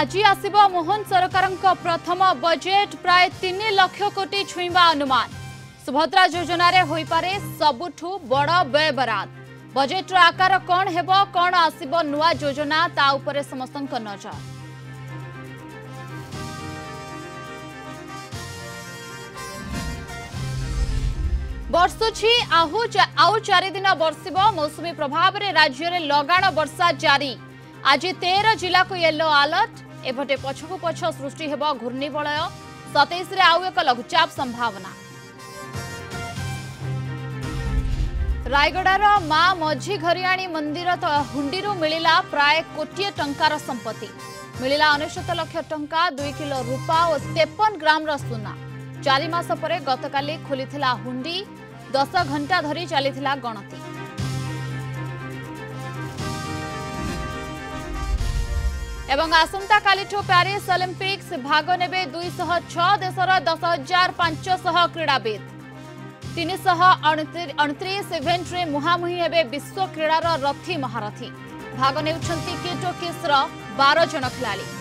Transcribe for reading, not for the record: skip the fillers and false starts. आज आसिब मोहन सरकारंका प्रथम बजेट प्राय 3 लाख कोटी छुईवा अनुमान। सुभद्रा योजन हो पारे सबुठू बड़ व्यय बराद। बजेटर आकार कौन हेब कौन आसिब नुआ योजना ता उपरे समस्तंक नजर। बर्षुछि आउ 4 दिन बर्षिब मौसुमी प्रभाव रे राज्य में लगाण वर्षा जारी। आज 13 जिला को येलो अलर्ट। एपटे पछकु पछ सृष्टि हेब घूर्णिबलय। 27 रे आउ एक लघुचाप संभावना। रायगड़ार मां मझीघरियाणी मंदिर हुंडी मिलिला प्राय 1 कोटी टंकार संपत्ति। मिलिला 69 लाख टंका 2 किलो रूपा और 53 ग्राम सुना। 4 मास परे गतकाली खुलीथिला हुंडी। 10 घंटा धरी चलीथिला गणती। एवं आसंता कालीठो प्यारिस ओलंपिक्स भाग नेबे 206 देशर 10,500 क्रीड़ाविद। 329 इवेंट रे मुहामुही हेबे विश्व क्रीड़ार रथी महारथी। भाग नेउछंती केटो केसर 12 जन खिलाड़ी।